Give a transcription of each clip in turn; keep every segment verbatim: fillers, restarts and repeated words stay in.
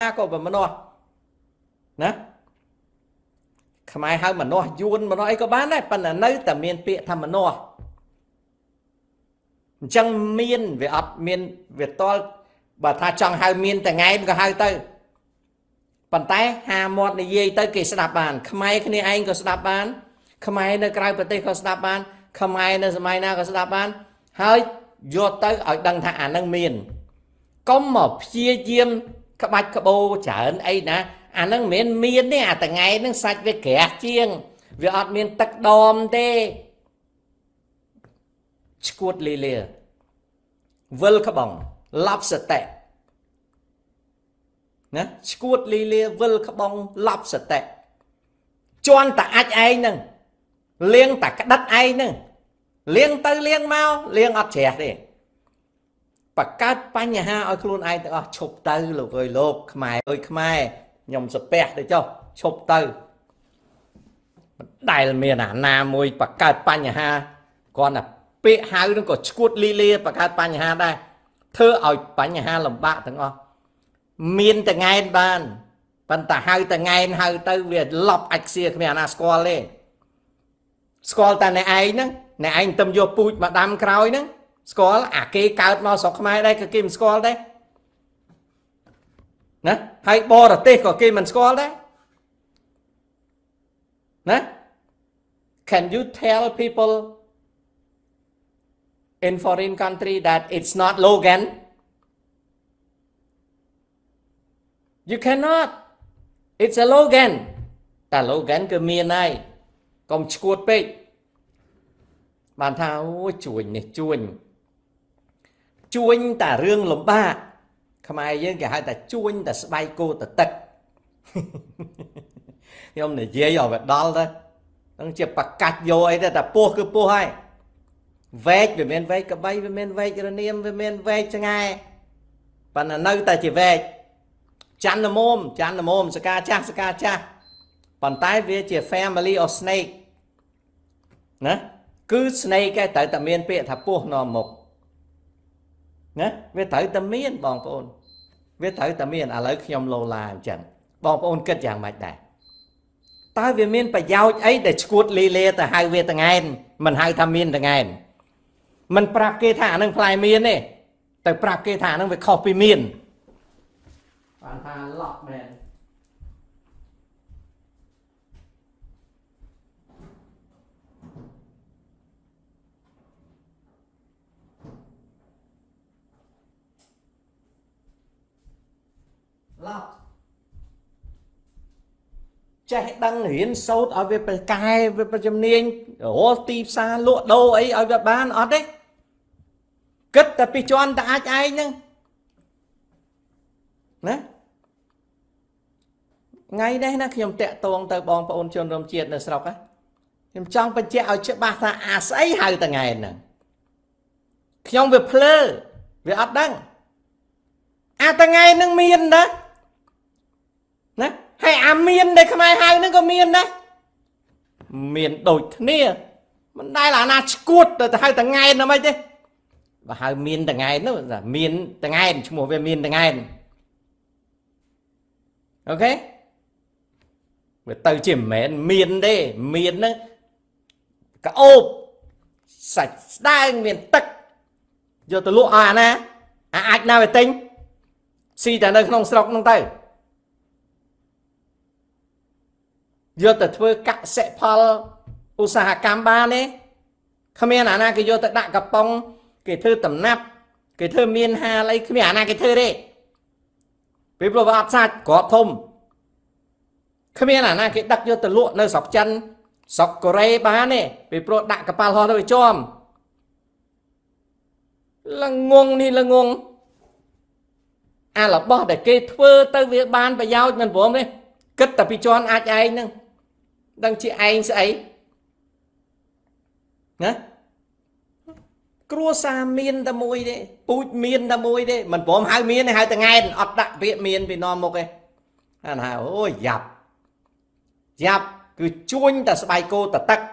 Có mà nó nè khai hai mà nó yun mà nó ấy có bán đấy phần là nơi tầm miền tịa thầm mà nó chẳng miền về ập miền Việt to và tha chọn hai miền tại ngay cả hai tay phần tay hà mọt này dây tới kỳ sẽ đạp bàn khai cái này anh có đạp bàn khai nơi cái bật tay có đạp bàn khai nơi mai na có đạp bàn hơi vô tới ở đằng thả năng miền có một chia diêm các bạch các bố chởn ấy nè à nó miền miền đấy à tại ngày nó sạch với kẻ chiêng vì ở miền tắc đom thế chuột lì lì vơi các bông lấp sệt tệ nè chuột lì lì vơi các bông lấp sệt tệ chọn tại ai ai nè liêng tại cái đất ai nè liêng tới liêng mau liêng ở trẻ đi và các bánh nhà ha ôi luôn ai đó chụp tư lục rồi lục mày ơi mày nhầm sập bẹt đấy cho chụp tư đại là miền à nam môi và các bánh nhà ha còn là bẹ hai nó có chuột li li và các bánh nhà ha đây thưa ở bánh nhà ha làm bạn thằng o miền từ ngày ban ban ta hai từ ngày hai từ việc lọc ạch xìa miền là score lên score ta này ai nữa này anh tâm vô pui mà đam cào nữa score à cái cao nó sọc mai đây cái kim score đấy nè hay bo là tê của kim mình score đấy nè can you tell people in foreign country that it's not Logan? You cannot. It's a Logan. Ta Logan cái miền này còn chuột bê bàn thao chuồn này chuồn chuông ta rương lồng ba không ai với cả hai ta chuông ta bay cô ta tật hôm nay dễ dò vật đó thôi đang chụp bạc cát vô ấy ta po cứ po hay vét về men vét cả bay về men vét cho anh em về men vét cho ngay và là nơi ta chỉ về chăn là mồm chăn là mồm ska cha ska cha còn tái về chỉ family of snake nè cứ snake cái tại tầm miền bệ thà po nò một nè về tới tầm miền bòn ôn về tới tầm miền à lấy nhom lô là chẳng bòn ôn kết dạng mạch đại tới về miền phải giao ấy để chuột lê lê từ hai về từ ngày mình hai tham miền từ ngày mình prap kê thả nâng phai miền này từ prap kê thả nâng về copy miền bản thà lọt mền chạy đăng hiến sâu ở về cài về chấm niên ô tìm xa lụa đô ấy ở về bán ở đấy cất tập đi cho anh ta ai ai nhưng nè ngay đây nó khi em tẹt tuồng tới bong bồn trường đồng triệt là sọc á em trong bên chẹo ở chợ bạc là à sấy hai từ ngày nè khi ông về plei về ấp đăng à từ ngày nâng miên đó nè hay à miền đây không ai hay nó có miền đấy miền đổi thế mình đây là na cuột từ hai từ ngày nó mới thế và hai miền từ ngày nó là miền từ ngày chúng mùa về miền từ ngày ok về từ chỉ miền miền đây miền nó cả ôm sạch đang miền tắc giờ từ lụa à nè à ạch nào về tính si trả nơi không sọc không tay vô tới thưa các sẽ phal u sa cam ba đấy không biết là na cái vô tới đại cặp bông cái thưa tầm nắp cái thưa miên hà lấy không biết là na cái thưa đấy vì bộ vật sạch có thùng không biết là na cái đặt vô tới lụa nơi sọc chân sọc cày ba này vì bộ đại cặp ba lo nó bị chom là ngon đi là ngon à là bỏ để cái thưa tới việc ban và giao mình vốn đấy cất tập đi cho anh ai ai nâng đang chị anh sẽ ấy nhá cua xa miên ta môi đấy bụi miên ta môi đấy mình bom hai miên này hai từ ngày ọt đặt viện miên vì nó một cái anh hà ôi dập dập cứ chuông ta sẽ bài cô ta tắc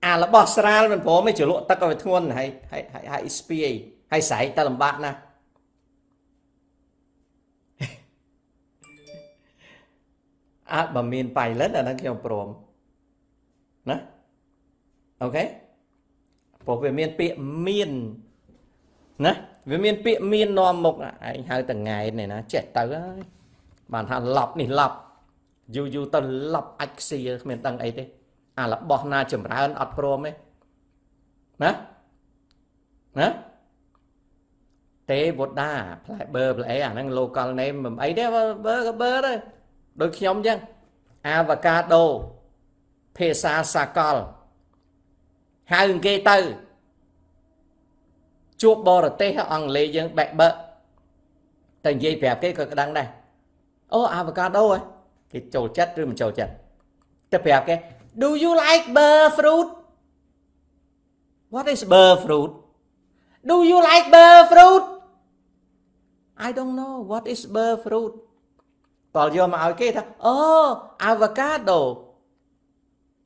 à là bỏ ra mình bom mấy chỗ lộ tắc rồi thôn hay hay hay hay spa hay sải ta làm bạn nè áp bà miền bài lớn là nó kêu prom nè ok bộ về miền miền miền nè về miền miền miền non mục anh hai từng ngày này nó chết tới bản thân lọc này lọc dù dù tao lọc axi miền tầng ấy đi à là bọt na chấm ra ăn prom ấy nè nè tế bột đa lại bơ lại à năng local name mà ấy đấy bơ bơ đấy đôi khi ông dân avocado pesa sacol hai người kia từ chuột bò rồi té ăn lấy dân bẹ bợ thành dây bẹp cái cực đăng này ô avocado ấy cái trầu chất rồi mình trầu chất cái bẹp cái do you like bear fruit what is bear fruit do you like bear fruit I don't know what is bear fruit tỏ vô mà cái thằng ô avocado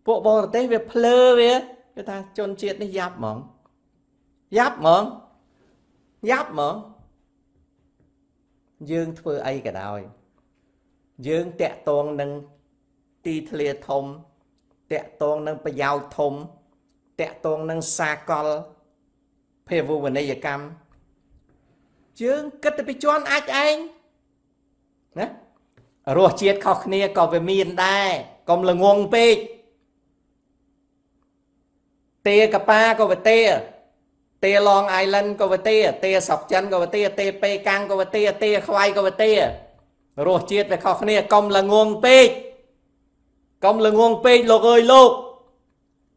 bộ bò rồi té về plơ về cái ta chôn chết nó giáp mỏng giáp mỏng giáp mỏng dương thưa ai cả đời dương tẹt toàn nâng ti thề thông tẹt toàn nâng bây giao thông tẹt toàn nâng xa con phê vô vấn đề cam dương cất tới chọn ách anh nè rồi chết khóc nia còn về miền đây còn là nguồn pe tê cà pa có về tê tê Long Island có về tê tê sọc chân có về tê tê pê cang có về tê tê khoai có về tê rồi chết về khóc này công là nguồn pê công là nguồn pê lột ơi lột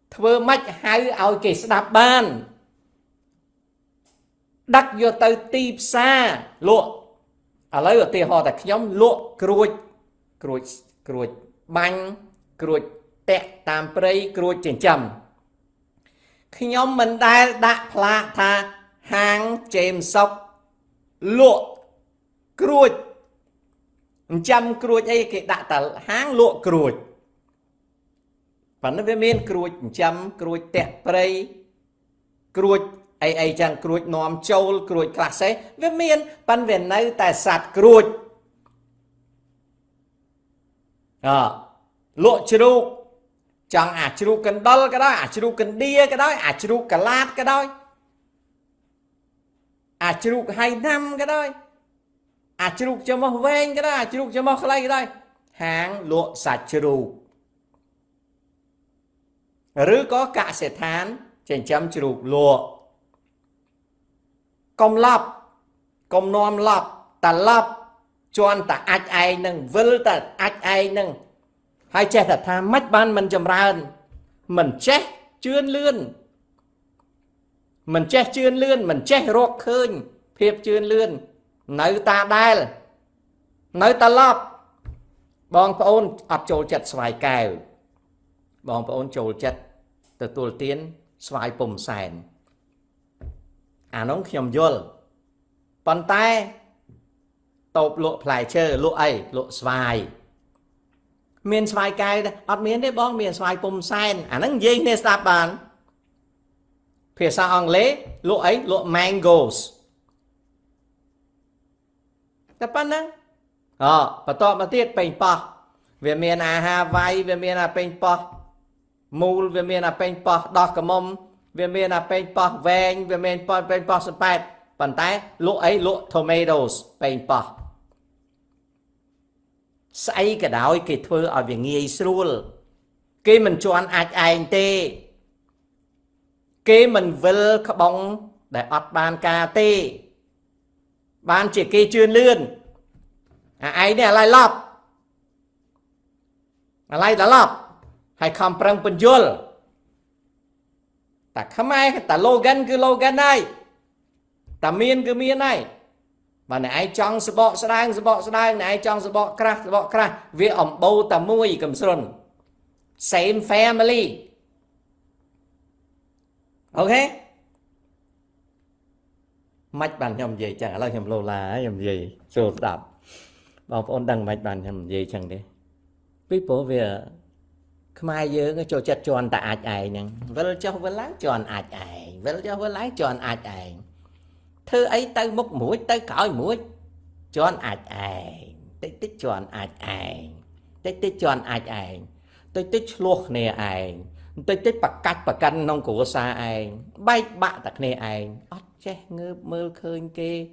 thưa mách hai ao kì đạp ban đắt vô tới tì xa lụa à lấy ở tê họ đặt nhóm lụa cruột cruột cruột bánh cruột tẹt tam prey cruột chỉnh chầm khi nhóm mình đã đặt phá thà hàng chèm sọc lụa cruột chăm cruột ấy cái đặt tà hàng lụa cruột và nó với mình cruột chăm cruột tẹt prey cruột ai ai chàng cruột nòm châu cruột khá xế với mình bắn về nơi tài sạt cruột à, lụa chữ chẳng à chữ cần đo cái đó à chữ cần đia cái đó à chữ cả lát cái đó à chữ hai năm cái đó à chữ cho màu ven cái đó à chữ cho màu cái đó hàng lụa sạch chữ rứ có cả sẽ thán trên trăm chữ lụa công lập công nom lập ta lập cho anh ta ách ai nâng vư ta ách ai nâng hai trẻ thật tha mách ban mình chầm ra hơn mình chết chuyên lươn mình chết chuyên lươn mình chết rốt khơn phép chuyên lươn nơi ta đai nơi ta lọc bọn phá ôn ập chôl chật xoài kèo bọn phá ôn chôl chật từ tuột tiến xoài bùm sàn à nóng khiêm dôl bọn tay tộp lộ phải chơi lộ ấy lộ xoài miền xoài cay ở miền đấy bong miền xoài bùm sen à nắng dây nên sạp bàn phía sau ông lễ lộ ấy lộ mangoes tập ăn nè ờ và to mà tiết pin po về miền à Hawaii về miền à pin po mul về miền à pin po đỏ cà mông về miền à pin po vàng về miền po pin po súp bát bàn tay lộ ấy lộ tomatoes pin po xây cái đó cái thơ ở việc nghe Israel cái mình cho anh ai anh tê cái mình vơ khá bóng để ọt bàn cà tê bàn chỉ kê chuyên lươn à ai nè lại lọc à lại là lọc hay không prang bình dùl ta khám ai ta Logan cứ Logan này ta miên cứ miên này và này trong sự bọ sẽ đang sự bọ sẽ đang này trong sự bọ crack sự bọ crack việc ẩm bầu tầm môi cầm sơn same family ok mạch bàn nhầm gì chẳng là nhầm lâu là nhầm gì sốt đạp bảo ôn đằng mạch bàn nhầm gì chẳng đi people về không ai nhớ cái trò chặt tròn tại ai ai nhỉ vẫn cho vẫn lái tròn ai ai vẫn cho vẫn lái tròn ai ai thứ ấy tới múc mũi tới cõi mũi cho anh ạch ạch tích tích cho anh ạch ạch Tết tết chọn ai ai, tết tết luộc này ai, tết tết bạc cắt bạc canh nông cổ xa ai, bay bạ đặc này ai, ót che ngơ mơ khơi kê,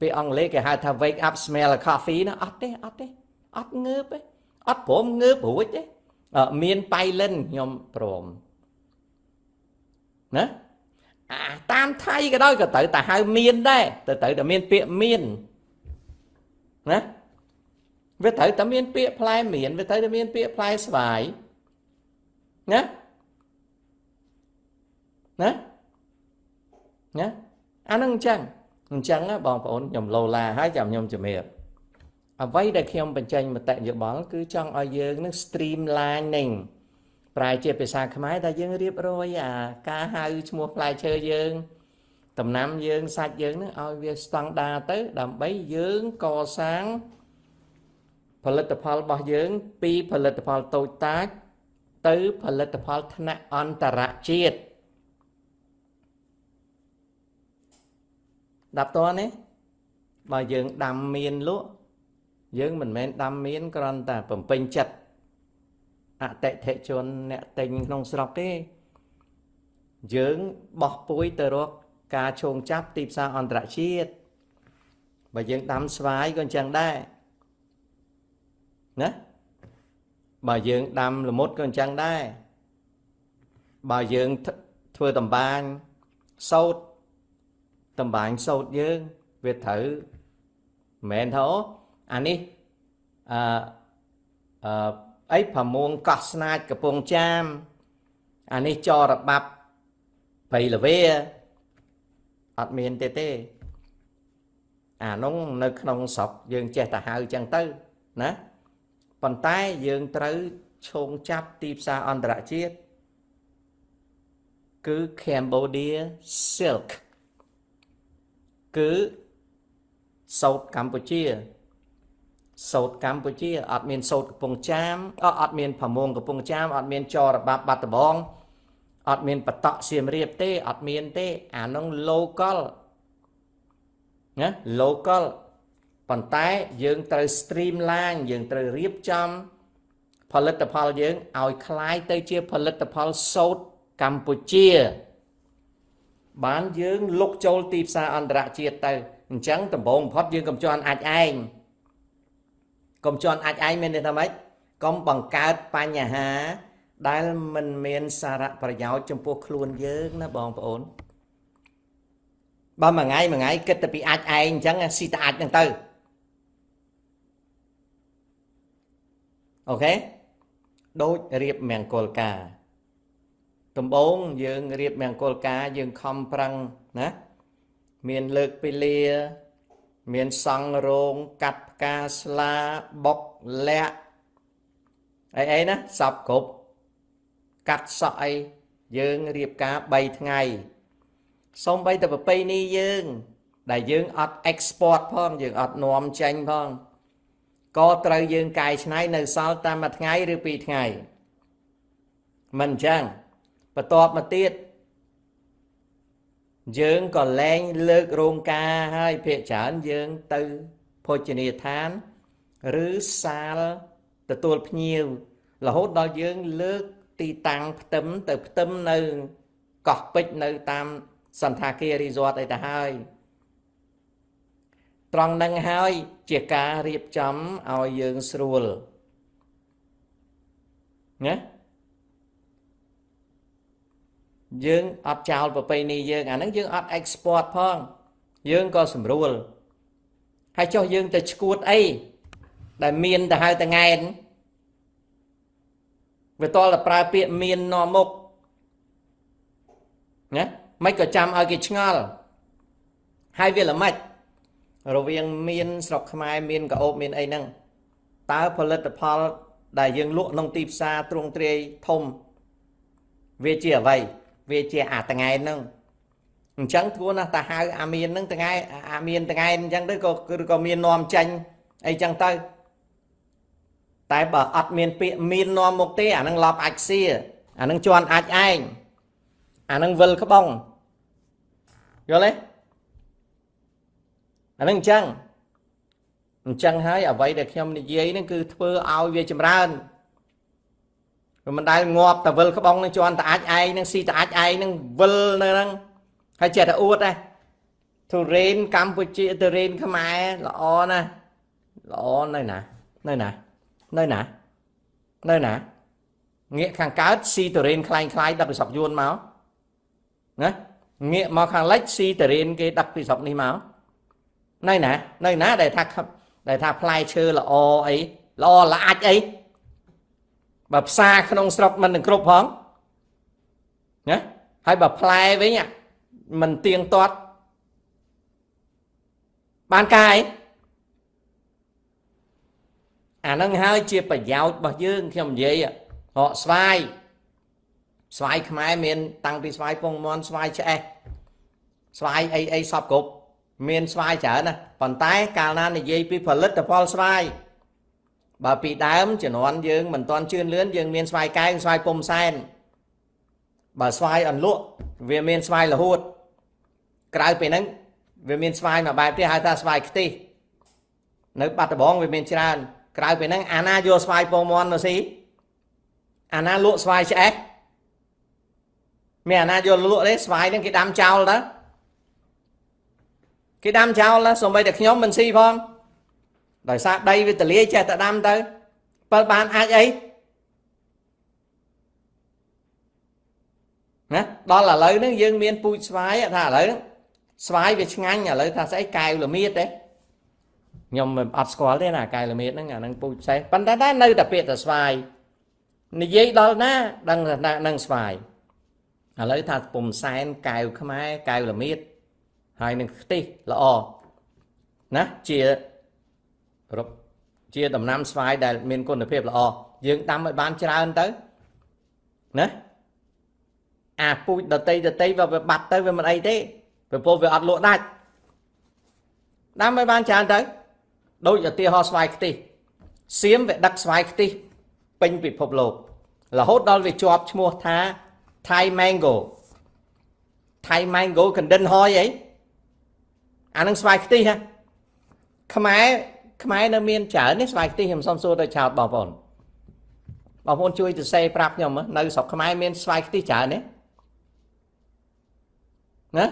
bị ông lấy cái hai thao wake up smell coffee nó ót đấy ót đấy, ót ngơ đấy, ót bổm ngơ bổ ích đấy, ở miền bay lên nhom bổm, nè, à tam thay cái đó cái tự tại hai miền đây, tự tự là miền miền miền, nè. Với tới tấm miên bịa play miền, với tới tấm miên bịa play xoài. Nhá. Nhá. Nhá. Anh à, nâng chăng. Nâng chăng á, bọn bọn nhầm lô la, hai chạm nhầm chùm hiệp. À vây đây khi ông bình chanh mà tệ dự bóng cứ trong ở dương nó streamlining. Prai chìa bì xa khám ái ta dương riêng rồi à. Cá hai mua play chơi dương. Tầm năm dương, sạch dương nó ôi việc standard tới. Đầm bấy dương, co sáng. Phần lực tập hóa bỏ dưỡng, pi phần lực tập hóa tối tác, tứ phần lực tập hóa thân nạc ơn tà rạc chiết. Đạp toán ấy, bỏ dưỡng đam miên lũ. Dưỡng mình mến đam miên còn tà phẩm bình chật. À tệ thể chôn nẹ tình nông sọc đi. Dưỡng bỏ búi tờ rốt, ca chôn chắp tìm xa ơn tà rạc chiết. Bỏ dưỡng đam xoái còn chẳng đây. Nè, bà dưỡng đâm là một con trăng đây. Bà dưỡng thua tầm bàn sốt. Tầm bàn sốt dưỡng việc thử. Mẹ thố anh đi à, à, ấy phà muôn cọt snide cà bông cham. Anh đi cho rập bập phì là vía ọt miền tê tê. À nó nơi nông sọc dưỡng chè tà hào chăng tư. Nè còn tay dương tới chôn chắp tìm xa ơn đạ chiết. Cứ Cambodia silk. Cứ sốt Campuchia. Sốt Campuchia ọt miền sốt của bông chám. ọt miền phà môn của bông chám. ọt miền cho rạp bạp bạp bông. ọt miền bạc tọ xiêm riêng tê. ọt miền tê à nông local. Nhá local. Còn tay dưỡng trời streamline, dưỡng trời riêng chăm. Phần lực tập hóa dưỡng ôi khai tới chia phần lực tập hóa sốt Campuchia. Bán dưỡng lúc chôl tìm xa ơn rạ chia tới. Chẳng tầm bồn phát dưỡng cầm cho anh ạch anh. Cầm cho anh ạch anh mình đi thầm ếch. Cầm bằng cách bà nhà hả. Đãi mình mình xa rạ bà giáo châm phúc luôn dưỡng nó bồn bồn. Bà mà ngay mà ngay kết tập bị ạch anh chẳng xì ta ạch năng tư. Ok, đôi riêng mẹng côn ca, tầm bốn dương riêng mẹng côn ca dương không prăng, nè, miền lược pilia, miền song rong cặp ca sla bọc lẹ, ấy ấy nè, sập cục, cắt sợi dương riêng cá bay ngày, xong bay tập bay ni dương, đại dương ọt export phong dương ọt nuông tranh phong. Có trời dương cài này nơi sau ta mặt ngay rưu bị ngày. Mình chăng. Và tốt mà tiết. Dương còn lên lược rôn ca hai phía chẳng dương từ phô chân địa thán. Rứ xa tự tuột nhiều. Là hốt đó dương lược tì tăng tấm tự tấm nơi. Cọc bích nơi tam sẵn thà kia resort ấy ta hai. Trong nâng hơi, chìa ca riêng chấm ao dương srul. Nhá. Dương ọt chào bà bây ni dương, à nâng dương ọt export phong. Dương có srul. Hay cho dương ta chkút ấy. Đại miên ta hơi ta ngay. Vì to là pra biệt miên nó mục. Nhá. Mạch có chăm ở cái ngọt. Hai viên là mạch. Rồi viên miên sọc mai miên cả ốp miên ấy nâng. Ta phần lực phần đại dương lụa nông tìm xa trung trê thông. Về chìa vậy. Về chìa à tầng ai nâng. Chẳng thua là ta hai à miên nâng tầng ai. À miên tầng ai chẳng tới có miên nòm chanh. Ây chẳng tới. Tại bà ọt miên miên nòm một tí à nâng lọp ạch xìa. À nâng chọn ạch anh. À nâng vâng khắp bông. Rồi lấy. Anh à, nâng chăng. Chẳng hãy ở vậy để khiêm này dây nó cứ thơ ao về chùm ra. Rồi mình đai ngọp ta vơ khắp bóng nó cho anh ta ách ai nó si ta ách ai nó vơ nó. Hay chết ta út đây. Thu rên Campuchia từ rên khám ai lọ nè. Lọ nơi nè. Nơi nè. Nơi nè. Nơi nè. Nghĩa kháng cáo si từ rên khai khai đập sọc dùn máu. Nghĩa mà kháng lách si từ rên cái đập sọc đi máu. Nơi nè. Nơi nè để thắc không. Đại thà play chơi là o ấy, là o là ách ấy, bà xa khăn ông sọc mình đừng cốp hóng, nhá, hay bà play với nhá, mình tiền toát, ban cai, à nâng hai chia bà giáo bà dương khi làm gì à, họ xoay, xoay khai miền tăng đi xoay phong môn xoay che, xoay ấy ấy sọc cục. Mình xoay chở nè, còn tay cả là này dây bị phần lít là phong xoay. Bà bị đám chỉ nói dương, mình toàn chuyên lươn dương, mình xoay cái, xoay bông sen. Bà xoay ẩn lụa, vì mình xoay là hút. Cái bị nâng, vì mình xoay mà bài tí hai ta xoay cái tí. Nếu bắt đầu bóng vì mình chỉ ra, cái bị nâng, anh vô xoay bông môn là gì? Anh lụa xoay chở. Mình anh vô lụa đấy, xoay đến cái đám trao đó. Cái đám cháu là xong bây được nhóm mình si phong. Rồi sao đây với tờ lý chè tờ đám tới. Bởi bàn ai ấy. Đó là lời nó dương miên bụi xoáy. Thả lời nó. Xoáy về chân anh là lời ta sẽ cài là miết đấy. Nhưng mà ọt xóa thế nào cài là miết nó ngả nâng bụi xoáy. Bạn ta đã nơi đặc biệt là xoáy. Như vậy đó là nâng xoáy. Lời ta bụng xoáy cài không ai cài là miết. Hai nâng tí là ồ. Ná, chia rụp. Chia tầm năm xoay đại mình con được phép là ồ. Dương tâm ở bán chá ơn tới. Ná. À, bụi đợt tây đợt tây và bạch tới với mặt ấy thế. Về bố về ọt lộ đạch. Đám ở bán chá ơn tới. Đôi giờ tia ho xoay cái tí. Xếm về đặc xoay cái tí. Bình bị phục lộp. Là hốt đó về chọp cho mua thá. Thai mango. Thai mango cần đinh hoi ấy. Anh nâng xoay cái tí ha. Khmer nó miên chở nếch xoay cái tí hìm xong xua tôi chào bảo vốn. Bảo vốn chui từ xe prap nhầm á. Nơi sọc Khmer miên xoay cái tí chở nếch. Nó.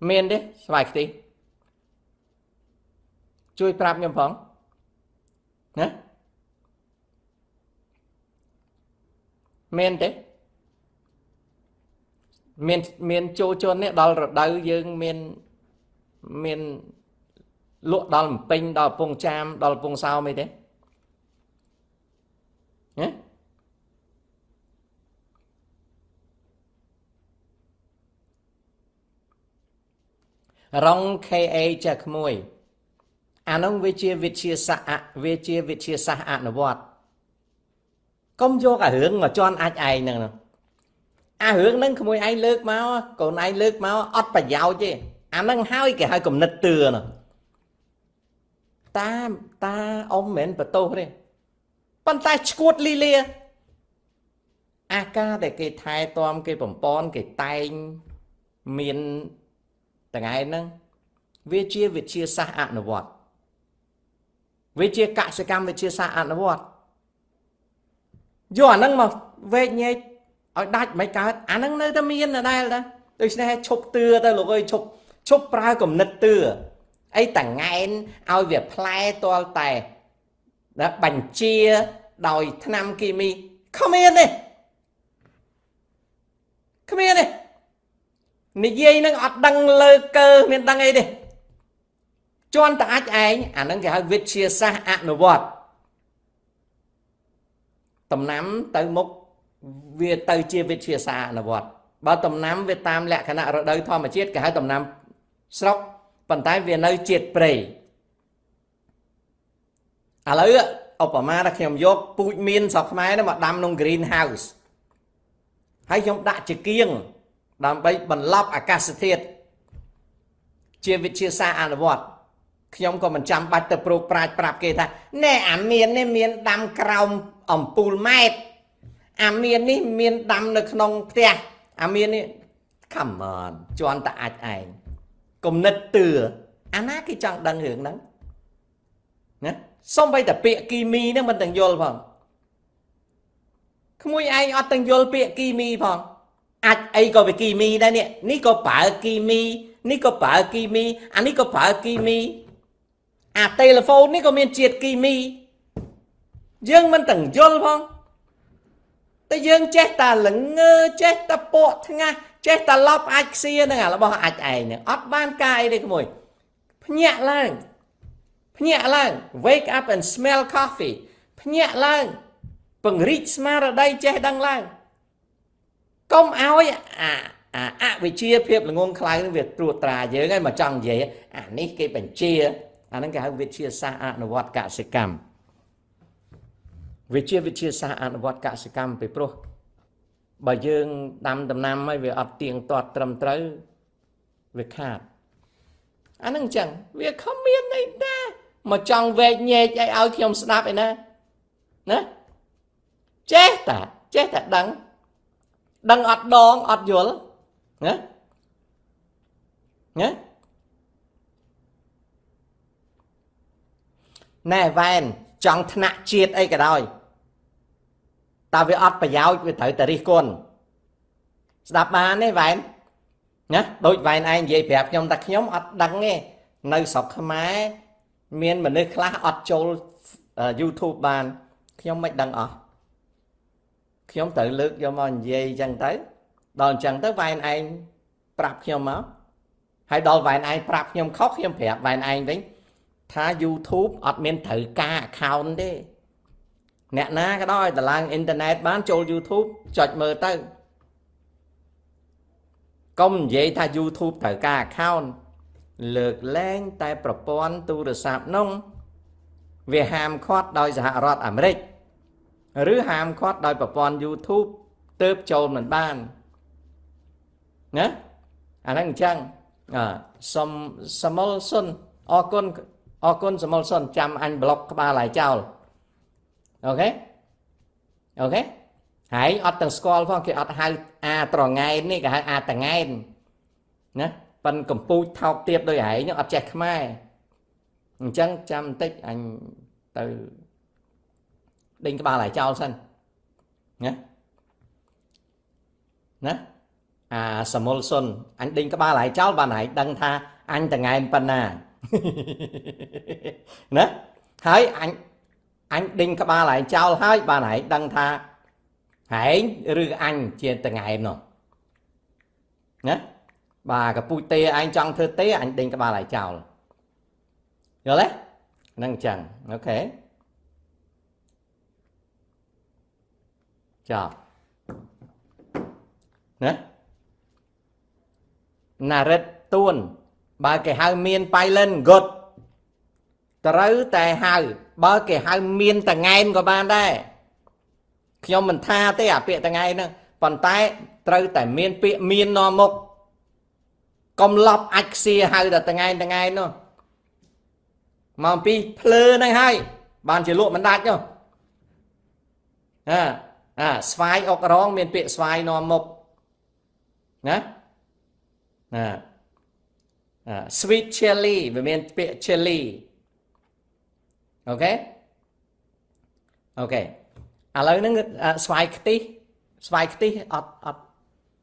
Miên đấy xoay cái tí. Chui prap nhầm phóng. Nó. Miên đấy. Miên chô chôn nếch đo rập đau dương miên. Mình luộc đó là một pin, đó là phong trăm, đó là phong sao mấy thế. Nhá. Rong ca a chắc mùi. Anh ông về chia về chia xa ạ, về chia về chia xa ạ nó vọt. Công cho cả hướng mà cho anh ách ai nè nè. À hướng nâng mùi ai lướt máu, còn ai lướt máu, ớt bà giáo chứ. Anh đang hỏi cái hai cầm nịch tựa nè. Ta, ta, ông mến bà tô đi. Bạn ta chốt li lia. A ca để cái thai toam, cái bỏng bón, cái tay miền tầng ai nâng. Vì chia, vì chia xa ạ nè vọt. Vì chia cạ xe cam, vì chia xa ạ nè vọt. Dù anh đang mà về nhé. Ở đạch mấy cái, anh đang nơi ta miền ở đây là. Tôi sẽ chốt tựa ta lúc ơi chốt. Chúc ra cũng nịch tựa. Ây ta ngãn ao việc play toal tài. Bành chia đòi thân năm kỳ mi. Come in đi. Come in đi. Nhi dây nâng ọt đăng lơ cơ miền đăng ấy đi. Cho anh ta ách ai. À nâng kìa hơi viết chia xa ạ nổ vọt. Tầm nắm tới mốc. Vì tờ chia viết chia xa ạ nổ vọt. Bao tầm nắm viết tam lẹ khả nạ rồi đời thôi mà chết cả hai tầm nắm. Sốc, phần tay về nơi triệt bầy. À lấy ạ, Obama đã khèm dốt bụi miên sọc máy nó mà đâm nông greenhouse. Hãy giống đại trừ kiêng, đâm bấy bần lọc à ca sử thiệt. Chia vịt chia xa à là vọt. Khèm có mình chăm bạch tập rô prạch prạp kê ta. Nè ảm miên, nè miên đâm kraum ẩm bùl mẹt. Ảm miên ní miên đâm nực nông tè. Ảm miên ní, come on, cho anh ta ạch ảnh. Công nịch tựa. Anh á cái trọng đăng hướng đó. Xong bây tập bịa kỳ mi nó mình từng dồn phòng. Không mùi ai ọt từng dồn bịa kỳ mi phòng. Ách ấy có về kỳ mi đây nè. Ní có phở kỳ mi. Ní có phở kỳ mi. À ní có phở kỳ mi. À telephone ní có miền triệt kỳ mi. Dương mình từng dồn phòng. Tới dương chết ta lửng ngơ. Chết ta bột thằng à. Chết ta lọc ách xìa nè. Là bỏ ách ấy nè. Ọt ban cài đây cái mùi. Nhạc làng. Nhạc làng. Wake up and smell coffee. Nhạc làng. Bằng rít smart ở đây chết đăng làng. Công áo ấy. À. À. À. Vì chia phép là ngôn khai đến việc trù trà dưới ngay mà chẳng dễ. À. Ní cái bánh chia. À. Nên cái việc chia xa ạ. Nó vọt cả sẽ cầm. Vì chia việc chia xa ạ. Nó vọt cả sẽ cầm. Vì pro. Bởi dương năm tầm năm ấy. Vì ọt tiền toạt trầm trấu. Vì khát. Anh à, chẳng việc không biết này ta mà chồng về nhẹ chạy áo khi ông snap ấy nè nè chết à chết à đắng đắng ọt đòn ọt dồn nhé nhé nè vẹn chồng thằng chết ấy cả đời ta với ọt phải giáo với tới tới đi con snap mà nè vẹn nhá đôi vài anh dễ đẹp nhóm đặc nhóm ọt đăng nghe nơi sọc máy miền mà nơi khá ọt châu YouTube bàn nhóm mạch đăng ọt nhóm tự lướt cho mòn dây chẳng tới đòn chẳng tới vài anh bạp nhóm máu hay đòi vài anh bạp nhóm khóc nhóm đẹp vài anh đấy tha YouTube ọt miền thử ca account đi nẹ ná cái đó là làng internet bán châu YouTube chọt mơ tới công dễ ta YouTube thở ca account lượt lên tại propon tu được sạp nông về hàm khoát đôi giả rọt ảm rích rứ hàm khoát đôi propon YouTube tớp châu mình ban nhá anh anh chăng à som samolson ocon ocon samolson chăm anh block ba lại chào ok ok hãy ở tầng school phong kia ở hai a tròn ngay này cả hai a tầng ngay nhé phần cầm pu thao tiếp đôi ấy nhưng ở check mai chẳng chăm tích anh từ đinh cái ba lại trao sân nhé nhé à Samuelson anh đinh cái ba lại trao bà này đăng tha anh tầng ngay phần à nhé thấy anh anh đinh cái ba lại trao hai bà này đăng tha hãy rư anh trên từng ngày nó nhé bà cái pui tê anh trong thơ tế anh đinh các bà lại chào rồi đấy nâng chẳng ok chào nhé nà rết tuôn bà cái hai miên bay lên gột trấu tè hai bà cái hai miên từng ngày của bạn đây nhưng mình tha tới à bịa tầng ngay nữa còn tay trâu tại miên bịa miên nó mục công lọc ách xìa hay là tầng ngay tầng ngay nữa mà bị plơ này hay bạn chỉ lụa mình đạt nhau à à xoay ốc rong miên bịa xoay nó mục nhá à à sweet chili với miên bịa chili ok ok à lời nó xoay cái tí xoay cái tí ọt ọt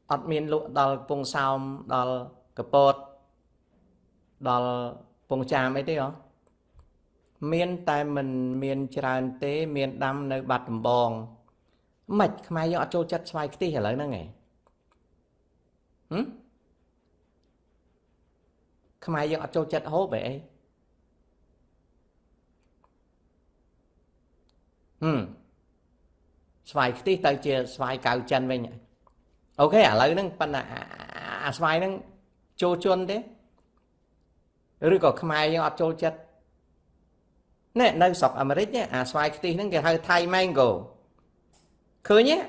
ọt miền lụa đòi vùng sao đòi cờ bột đòi vùng trà mấy tí không miền tai mình miền tràn tế miền đâm nơi bạt bòn mạch mai dọ trôi chất xoay cái tí hả lời nó nghe mai dọ trôi chất hố vậy ừ xoay tí tới chia xoay cao chân về nhỉ ok à lấy nâng phần là xoay nâng chô chuôn thế rồi có khmai ở chô chất nè nơi sọc Americ nhé à xoay tí nâng cái hơi thay mango khơi nhé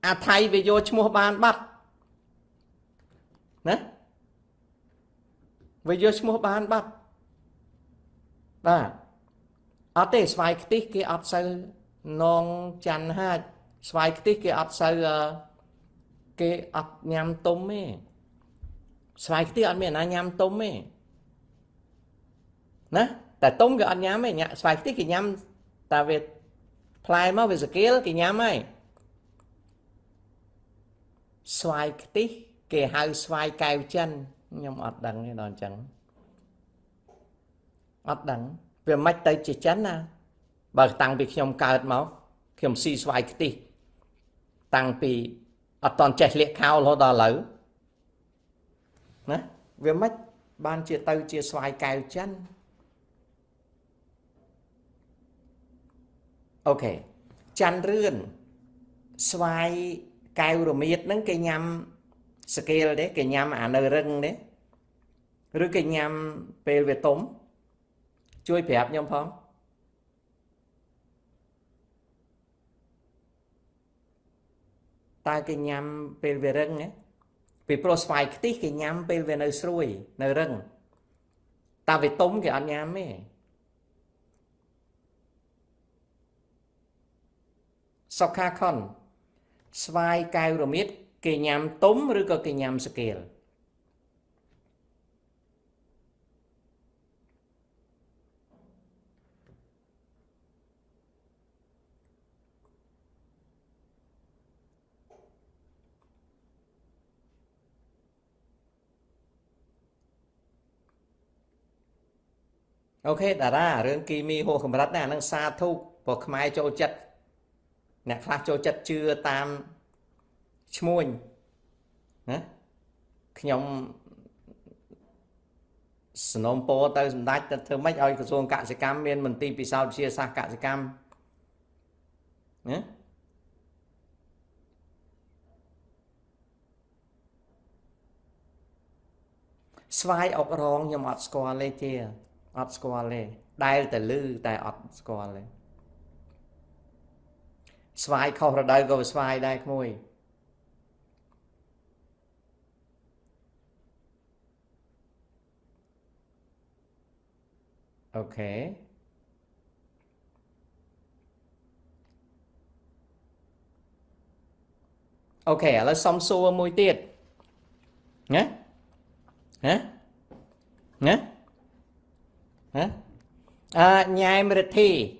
à thay về vô chmô ban bắt nè về vô chmô ban bắt và ở đây xoay tí kia ở sau non chanh ha xoay cái tí kia ọt sao kia ọt nhằm tôm ấy xoay cái tí ọt miền Nam nhằm tôm ấy nè แต่ tôm cái ăn nhám ấy nhá, phải cái nhám ta về play mà về skill cái nhám ấy, xoay tí kề hai xoay cào chân nhưng ọt đắng cái đòn trắng, ọt đắng về mạch tới chỉ chán à, bởi tăng bị nhom cào máu, nhom xì xoay tí, tăng bị ọt toàn chạy liệt khao lo đò lử, nè về mạch ban chia tơi chia xoay cào chân. Ok, chăn rươn, xoay cao rồi miết nâng cái nhằm scale đấy, cái nhằm à nơi rừng đấy. Rồi cái nhằm về về tốm, chui phép nhầm phong. Ta cái nhằm về về rừng đấy. Vì pro xoay cái tí cái nhằm về về nơi xuôi, nơi rừng. Ta về tốm cái ăn nhằm ấy. Sau khá con, xoay cao rồi miết cái nhằm tốm rồi có cái nhằm scale. Ok, đã ra, rương kỳ mi hồ khẩm rát nè, nâng xa thúc, bộ khẩm ai cho chất. Nè khá cho chất chưa tam chmuôn nhóm snom po tới đách thơ mấy ơi cơ xuống cạn sẽ cam miên mình tìm vì sao chia xa cạn sẽ cam nhé xoay ốc rong nhóm ọt score lê chia ọt score lê đai là lư tại ọt score lê xoay không ra đây gọi xoay đây mùi ok ok là xong xua mùi tiệt nhé nhé nhé nhé à nhai mệt thì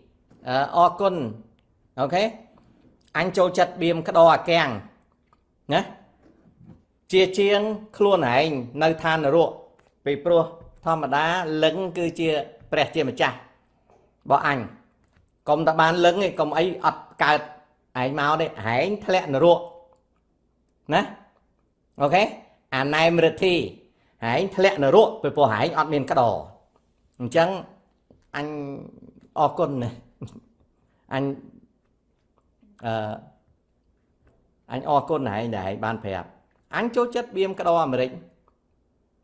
o con ok anh cho chặt biếm cái đò kèng nhé chia chiên luôn này nơi than ở ruộng vì pro thom mà đá lấn cứ chia bẹt chia mà cha bỏ anh còn ta bán lấn thì còn ấy ập cạt ấy máu đấy ấy thẹn ở ruộng nhé ok anh này mệt thì ấy thẹn ở ruộng vì pro ấy ăn biếm cái đò chẳng anh o con này anh Uh, anh o con này để bàn phép anh chốt chất biêm cái đo mà đấy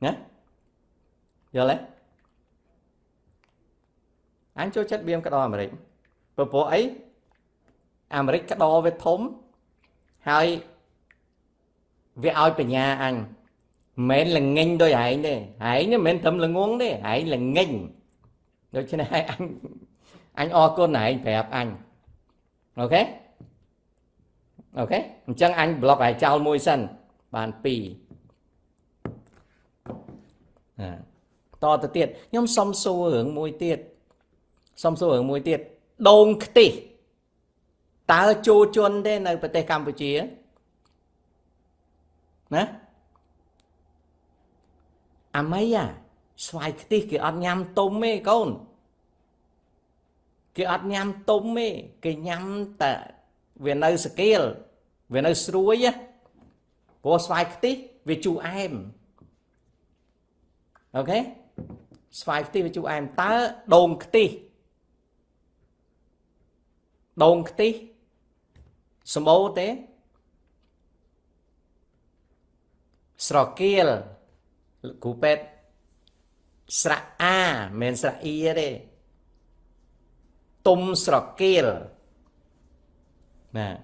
nhé giờ lấy anh chốt chất biêm cái đo mà đấy bộ bộ ấy à cái đo về thốn hay về ai về nhà anh mến là nghênh đôi ấy này hãy nhớ mến thấm là uống đấy hãy là nghênh rồi cho nên anh anh o con này phép anh ok ok chẳng anh block lại trao môi sân bàn pì à. To từ tiệt nhóm xong xu hướng môi tiệt xong xu hướng môi tiệt đông tỉ ta chu chuôn đến nơi Tây Campuchia nè à mấy à xoay tỉ cái ăn nhám tôm mê con cái ăn nhám tôm mê cái nhám ta về nơi scale về nơi suối á, có xoay tí về chú em, ok, xoay tí về chú em ta đồn tí, đồn tí, small thế, scale, cú pet, sra a, men sra i đấy, tum scale, nè.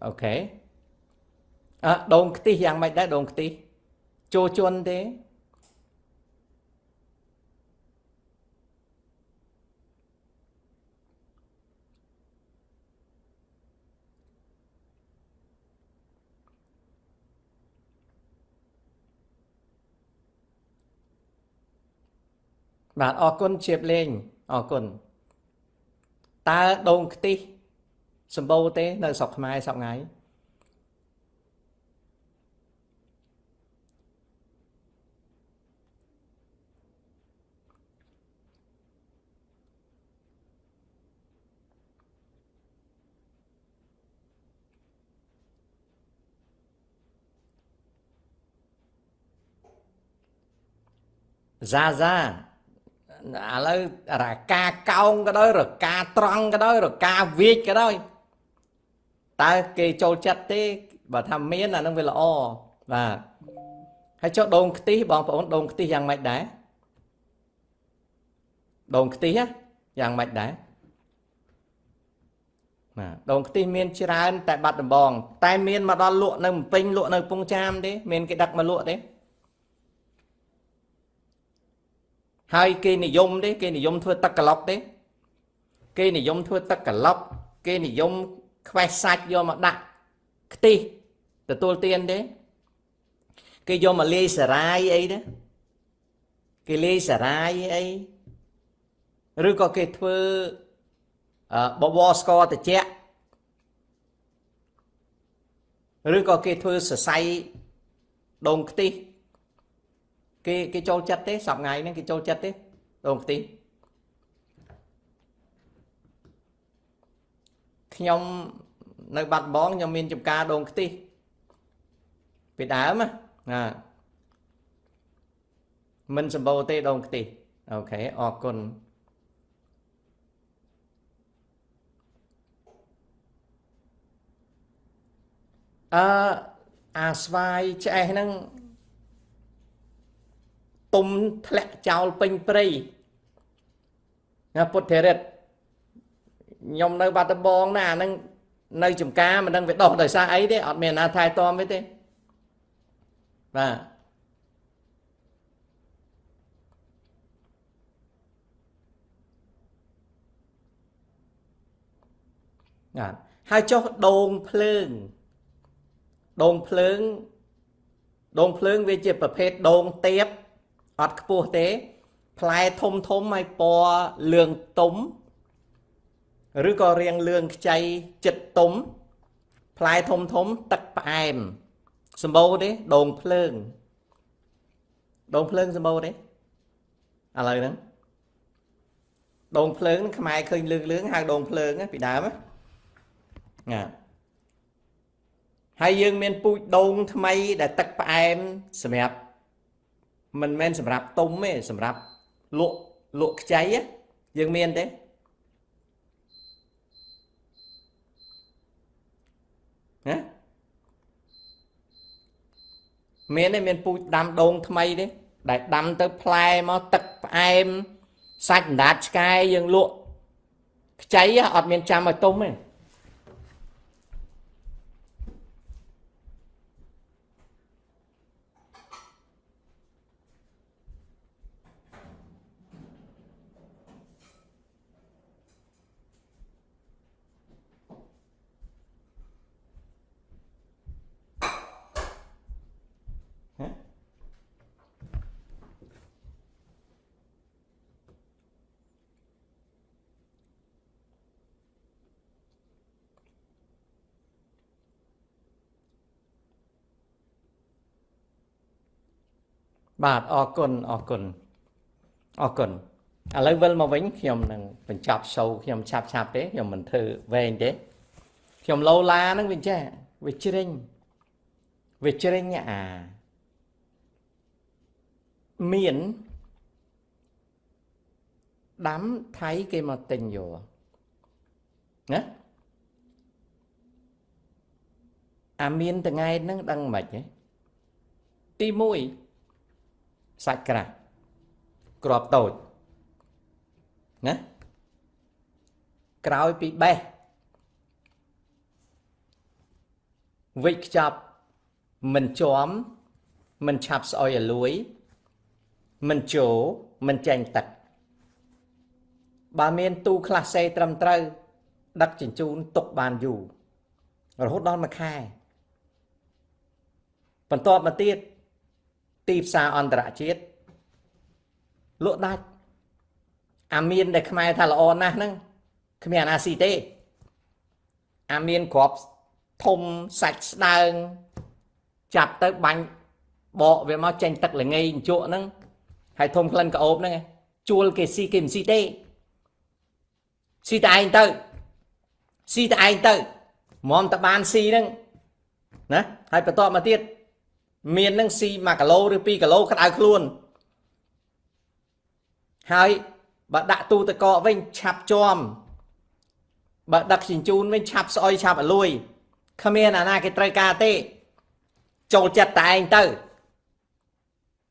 Ok à, đồn cái tí dạng mạch đã đồn cái tí chô chuôn thế Bạn ở con chếp lên, ở con. Ta đông tí, xâm bầu tế, nơi sọc mai sọc ngái. Ra ra à, lấy, là ca cao cái đó rồi ca trăng cái đó rồi ca viết cái đó ta kê châu chất tí và tham miến là nó về là o và hãy cho đồn tí bọn bọn đồn tí dạng mạch đá đồn tí á dạng mạch đá đồn tí miên chia ra tại bạc đồng bòn tai miên mà đo lụa nơi pin lụa nơi phong cham đấy miên cái đặc mà lụa đấy hai kia này dùng đấy, kia này dùng thua tất cả lọc đấy, kia này dùng thua tất cả lọc, kia này dùng khoai sạch vô mà đặt tí, từ tôi tiên đấy, kia vô mà lê xả rai ấy đấy, kia lê xả rai ấy, rồi có kia thua bộ bó score từ chết, rồi có kia thua xả say đồng tí. Cái, cái chôn chất đấy, sọc ngày nữa, cái chôn chất đấy. Đồ một tí. Khi nhóm, nơi bắt bóng nhóm mình chụp ca đồ một tí. Vì đá mà. À. Mình sẽ bầu tế đồ một tí. Ok, ồ con. À, à, xoay chạy năng. Tùm thạc cháu bình bầy. Phút thế rệt. Nhóm nơi bắt bóng nà. Nơi chùm ca mà nâng phải đọc đời xa ấy đấy. Ở miền là thai tòm ấy đấy. Và hai chốt đồn phương. Đồn phương. Đồn phương về chế bập hết đồn tiếp. Họt bố tế, plai thông thông hay bò lường tống. Rứ có riêng lường chay chật tống. Plai thông thông tắc bàm. Xâm bố đấy, đồn phương. Đồn phương xâm bố đấy. À lời đó. Đồn phương, khám ai khơi lương lướng hay đồn phương á, bị đám á. Ngà. Hai dương miên bụi đồn thâm mây đã tắc bàm xâm hẹp. Mình men sầm rạp tôm ấy, sầm rạp lụa lụa cháy á, dương miên đấy. Hả? Miên đấy miên pu đam đôn tham ấy đấy, đại đam tới play mà tật em sạch đá sky dương lụa cháy á, ở miền Trà mà tôm ấy. Bạn ổ côn, ổ côn, ổ côn. À lấy vân mà vĩnh khi mình chạp sâu, khi mình chạp chạp đấy, khi mình thử về đấy. Khi mình lâu la nó mình chạp, về chứa rinh. Về chứa rinh à. Miễn đám thấy cái mà tình vô. Nế? À miễn từ ngay nó đang mệt ấy. Tí mũi. Sạch ra cọp tội nè cõi bị bè vịt chập mình chóm mình chập soi ở lưới mình chỗ mình tranh tật bà miền tu classe trầm trơ đặt chỉnh chun tục bàn dù rồi hốt đón mà khai phần to mà tiết. Tiếp xa ổn trả chết. Lụa đạch. Amin để khai thả lò nát nâng Khmer là gì thế? Amin có thông sạch đang chặt tới bánh bộ về máu chanh tật là ngay chỗ nâng hay thông lên cả ốp nâng chua cái si kìm si tê si ta anh tự si ta anh tự mong tập ban si nâng nè hay phải to mà tiết miền nâng si mà cả lô rồi pi cả lô cắt áo luôn hay bạn đã tu tự cọ với chạp chòm bạn đặt xin chun với chạp soi chạp ở lui Khmer là na cái trai cà tê châu chặt tại anh tự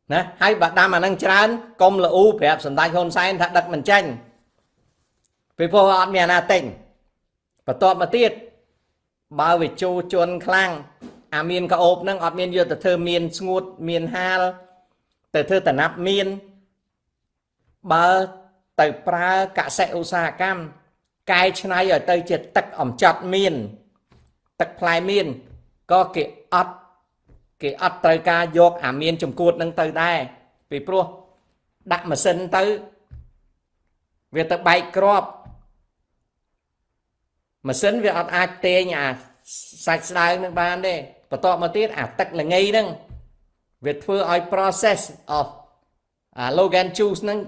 nè hay bạn đam mà nâng chán công là u phải sẵn tay hôn sai thật đặt mình tranh vì vô họ mẹ là tỉnh và to mà tiết bao về chu chuồn khlang à miền cả ốp nâng ọt miền vô từ thơ miền ngụt miền hal từ thơ từ nắp miền bờ từ pra cả xe ô xa cam cái này ở đây chỉ tật ẩm chặt miền tật phai miền có cái ọt cái ọt tới ca vô à miền trồng cuột nâng từ đây vì pro đặt mà sinh tới về từ bay crop mà sinh về ọt ai tê nhà sạch ra nâng ban đi và to mà tiết à tật là ngay nâng việc thưa ai process of à, Logan juice nâng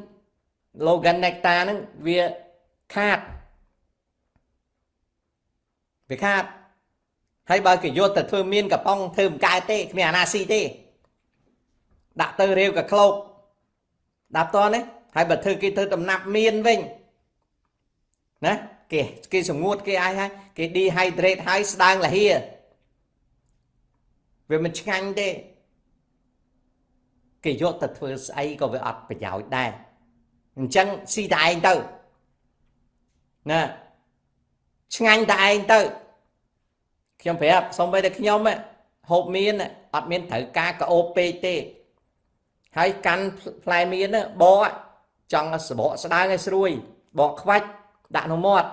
Logan nectar nâng việc khát việc khát hay bao cái vô tật thưa miên cả bông thơm cài tê mẹ là si tê đã tơ rêu cả khâu đạp to đấy hay bật thư cái thơ tầm nạp miên vinh nè kìa kìa sổ ngút kìa ai hay kìa dehydrate hay đang là here về mình chăng thế kìa vô tật thưa ấy có về ọt và giáo đây chẳng si đại anh tự nè chăng đại anh tự khi ông phải xong bây giờ khi nhóm á hộp miên á ọt miên thử ca cả ô pê tê hay căn phai miên á bó á chẳng là bỏ sẽ đang ngay xui bỏ khoách đã nó mọt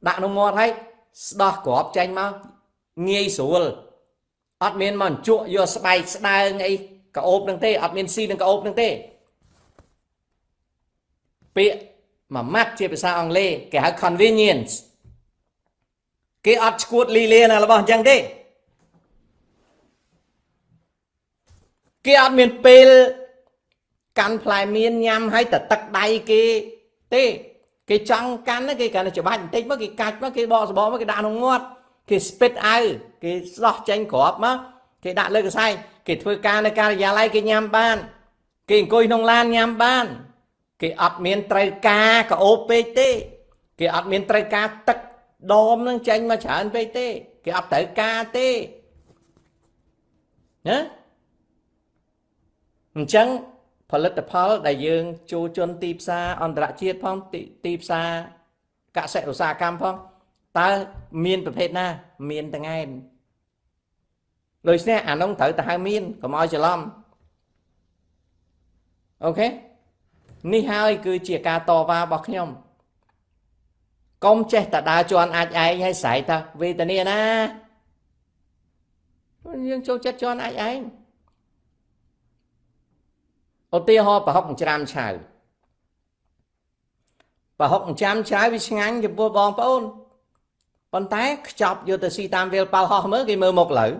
đã nó mọt hay đó của học tranh mà nghe xuống admin mà chuột vô bay đang ngay cả ốp đang tê admin si đang cả ốp đang tê bịa mà mát chia về sao ông lê cái convenience cái ad cuột li li là bao nhiêu tê cái admin pel can play miên nham hay tật tật đay cái tê cái trăng cắn cái cái này chỉ bắn tích mất cái cạch mất cái bò bò mất cái đạn không ngót cái spit ai cái lọt tranh cọp má cái đạn lên cái sai cái thưa ca này ca già lai cái nhám ban cái coi nông lan nhám ban cái admin trai ca cả ô pê tê cái admin trai ca tật đom nó tranh mà trả ô pê tê cái ad tới ca tê nhá chẳngផលិតផលដែលយើងជួជន់ទីផ្សារអន្តរជាតិផងទីផ្សារកសិឧស្សាហកម្មផងតើមានប្រភេទណាមានទាំងឯងដូច្នេះអានោះត្រូវតែហៅមានកុំឲ្យច្រឡំអូខេនេះហើយគឺជាការតវ៉ារបស់ខ្ញុំកុំចេះតែដើរជន់អាចឯងហើយស្រែកថាវេទនាណាយើងចូលចិត្តជន់អាចឯងô tia ho bà hóc trăm chào bà hóc trăm chào với ngắn giúp bọn bọn bọn tay chọc vô từ si tam về bao hoa mới cái mơ một lử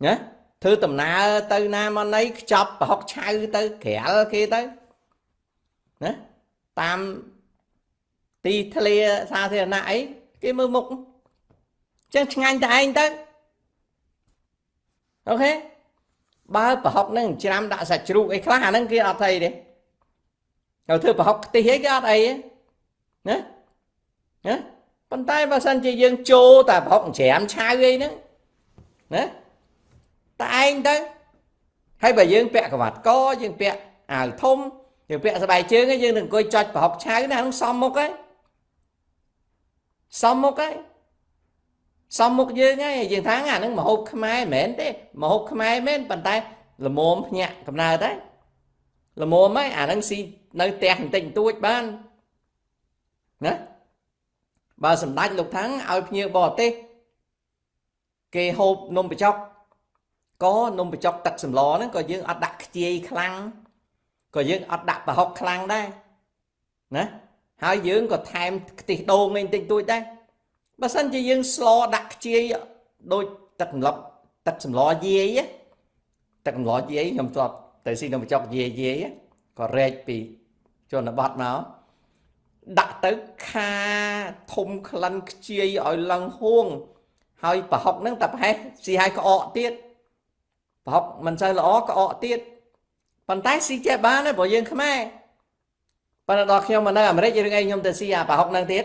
nhé thứ tầm na từ nam anh ấy chọc bà hóc chào tới kẻ kia tới nhé tam ti thề xa thế nãy cái mơ mục chân ngắn tại anh tới ok ba bà học nâng trăm đã sạch rụi cái khá nâng kia ọt thầy đấy rồi thưa bà học tí hết cái ọt ấy ấy nhá nhá bàn tay bà sân chị dương chô ta bà học trẻ em trai gây nữa nhá ta anh tới hay bà dương bẹ của mặt có dương bẹ ảo thông dương bẹ sẽ bài chương cái dương đừng coi cho bà học trai cái này không xong một cái xong một cái xong một dương ấy dương tháng à nó mà hộp khmai mến thế mà hộp khmai mến bàn tay là mồm nhạc cầm nào đấy là mồm ấy à đang xin nơi tẹt tình tôi ban nè bà sầm đánh lục tháng ao nhiều bò tê kê hộp nôm bị chọc có nôm bị chọc tật sầm lò nó còn dương ắt đặt chi khăn còn dương ắt đặt và học khăn đây ណា ហើយ យើង ក៏ ថែម ខ្ទិះ ដូង ឯង តិច តួច ដែរ បើ សិន ជា យើង ស្ល ដាក់ ខ្ជាយ ដូច ទឹក សម្លប់ ទឹក សម្ល យាយ ទឹក សម្ល យាយ ខ្ញុំ ធ្លាប់ ទៅ ស៊ី ក្នុង កញ្ចក់ យាយ យាយ ក៏ រែក ពី ជន បទ មក ដាក់ ទៅ ខា ធំ ក្លិន ខ្ជាយ ឲ្យ ឡើង ហួង ហើយ ប្រ ហុក ហ្នឹង តែ ប្រ ហែស ស៊ី ឲ្យ ក្អក ទៀត ប្រ ហុក មិន សូវ ល្អ ក្អក ទៀត ប៉ុន្តែ ស៊ី ចេះ បាន ទេ ព្រោះ យើង ខ្មែរ Bạn đọc khi mà nói ở Mỹ thì anh em tự xì à bà học năng tiết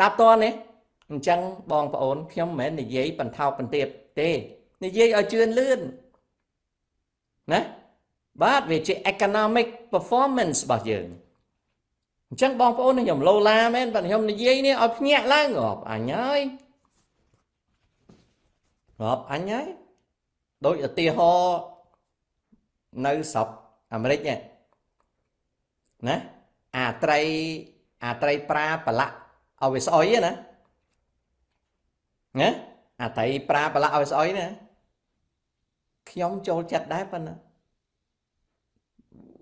đáp to này chẳng bong và ổn khi mà mình giấy bằng thao bằng tiệp tê này dây ở chuyên lươn nè bác về chuyện economic performance bảo dưỡng chẳng bong và ổn thì nhầm lâu la men bạn không dây này ở nhạc lá ngọp anh ơi ngọp anh ấy đôi ở tia ho nơi sọc ở Mỹ nhé nè à trai à trai pra bả lạ ao về sỏi nè nè à trai pra bả lạ ao về sỏi nè khi ông trôi chặt đá bên nè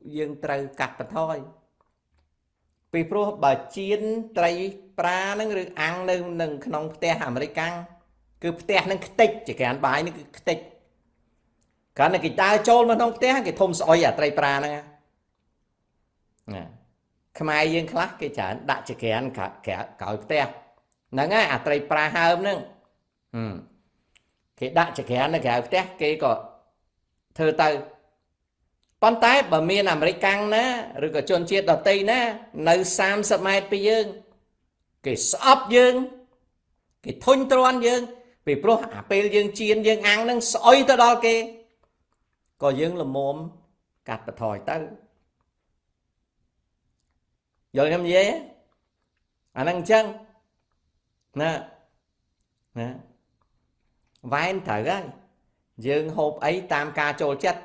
dương trai cặp bên thôi vì pro bà chiến trai pra nó được ăn nên đừng không te hàm lấy căng cứ te nó tích chỉ cái ăn bài nó tích cái này cái ta trôi mà không te cái thùng sỏi à trai pra nè Khmer dân khá cái chán đã chỉ kẻ ăn cả kẻ cõi tè nắng á à tây pra hôm nưng cái đã chỉ kẻ ăn kẻ tè cái có thơ từ con tái bờ miền làm lấy căng nè rồi cả chôn chiết đầu tây nè nơi sam sập mai bây dương cái sọp dương cái thôn tròn dương vì pro à bây dương chiên dương ăn nưng soi tới đó kì có dương là mồm cắt và thòi tới rồi làm gì á anh ăn chân nè nè vài anh thở á dương hộp ấy tam ca trôi chất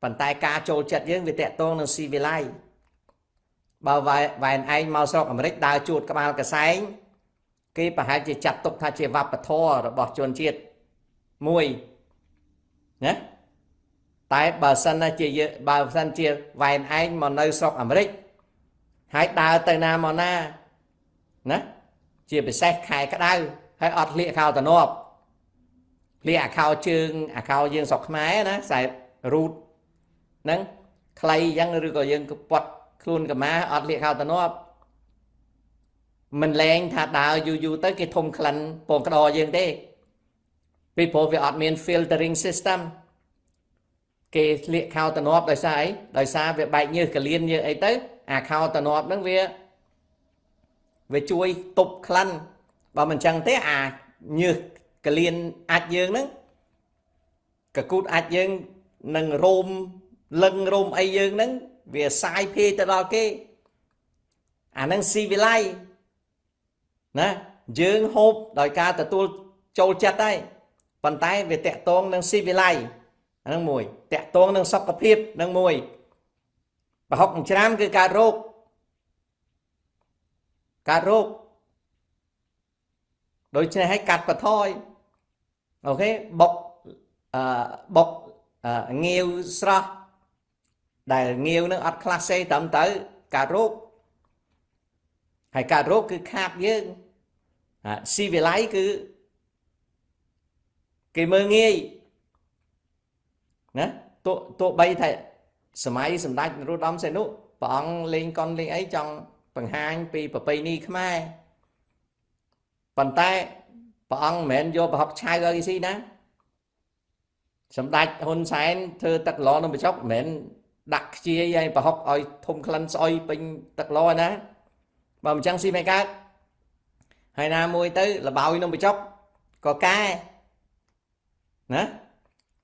bàn tay ca trôi chất dương về tẹt tôn là xì về lai bao vài vài anh mau sọc ở mấy đào chuột các bạn cả sáng khi bà hai chị chặt tục thay chị vặt và thò rồi bỏ chuồn chiết mùi nhé tại bà sân là chị bà sân chị vài anh mà nơi sọc ở mấy hãy đào tới nam mà na nè chỉ bị xét khai cái đau hãy ọt lịa khao tận nộp lịa khao chương à khao dương sọc máy nè xài rút nâng clay dân rưu của dương cứ bọt luôn cả má ọt lịa khao tận nộp mình lên thả đào dù dù tới cái thùng khăn bồn cái đồ dương đi vì bộ về ọt miền filtering system cái lịa khao tận nộp đời xa ấy đời xa về bạch như cái liên như ấy tới à khao tờ nộp nâng về về chui tục khăn và mình chẳng thế à như cái liên ạch dương nâng cái cút ạch dương nâng rôm lưng rôm ấy dương nâng về sai phê tờ đó kia à nâng si vi lai nè dương hộp đòi ca tờ tu châu chặt đây bàn tay về tẹt tôn nâng si vi lai nâng mùi tẹt tôn nâng sọc cặp hiếp nâng mùi bà học một trăm cái cà rốt cà rốt đôi chân hãy cắt và thôi ok bọc uh, bọc uh, nghêu sra đại nghêu nó ở class A tầm tới cà rốt hay cà rốt cứ khap với à, si về lái cứ cái mơ nghe nè tụ tụ bay thầy Sumai sum đạch rút đom xe nụ bóng lên con lên ấy trong bằng hai pi và pi ni khmai bàn tay bóng mẹn vô học chai gọi gì đó sum đạch hôn sáng thơ tắc lo nó bị chóc mẹn đặc chia dây và học oi thùng khăn soi bình tắc lo nè và một trang si mẹ cát hai nam môi tới là bao nó bị chóc có cái nè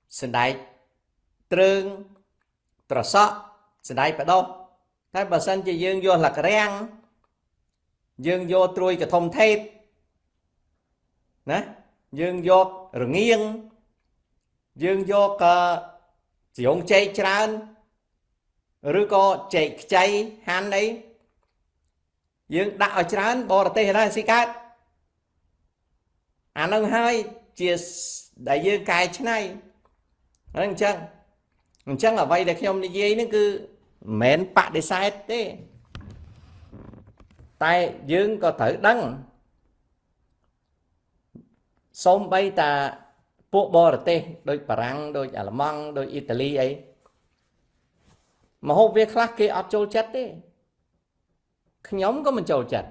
sum đạch trương trò sọ sẽ đây phải đâu thấy bà sân chị dương vô là cái răng dương vô trôi cái thông thép nè dương vô rồi nghiêng dương vô cả chỉ ông chạy tràn rồi có chạy chạy han đấy dương đã ở tràn bỏ ra tay ra xí cát anh ông hai chia đại dương cài thế này anh chăng chẳng là vậy để khi ông đi dây nó cứ mến bạc để sai thế tay dương có thể đăng xong bây ta bộ bò tê đôi bà răng đôi Ả Măng đôi Italy ấy mà hô việc khác kia áp châu chất đi nhóm có mình châu chất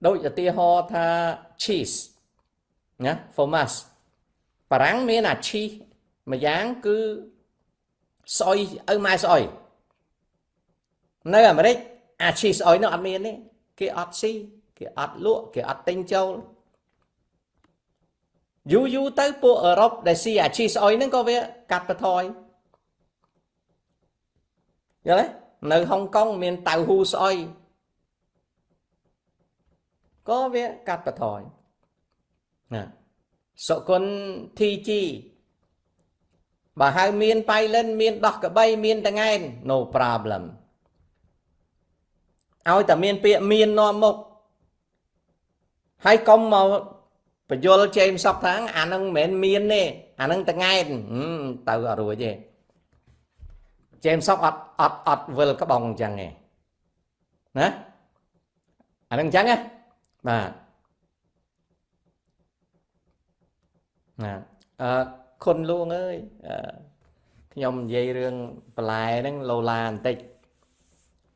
đôi giờ tia ho tha cheese nhá formas bà răng mới là chi mà dáng cứ soi ơi mai soi nơi ở mà đấy à chi soi nó ăn miên đấy cái ớt xi cái ớt lụa cái ớt tinh châu dù dù tới bộ ở Úc để xi à chi soi nó có vẻ cắt và thôi nhớ đấy nơi Hồng Kông miền tàu hu soi có vẻ cắt và thôi nè sợ con thi chi bà hai miền bay lên miền đọc cả bay miền đang ngay no problem ao ta miền pịa miền no mộc hai công mà phải vô trên sắp tháng anh ăn miền miền nè anh ăn đang ngay tao gọi rồi chứ trên sắp ọt ọt ọt vừa các bông chẳng nè nè anh ăn trắng á mà nè khôn luôn ơi à, nhóm dây rương lại đang lâu làn tịch